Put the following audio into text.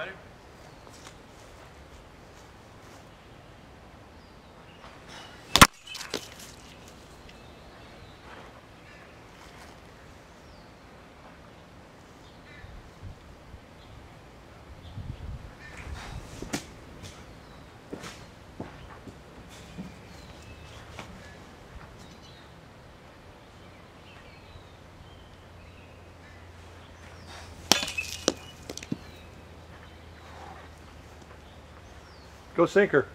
Spider? Go sinker.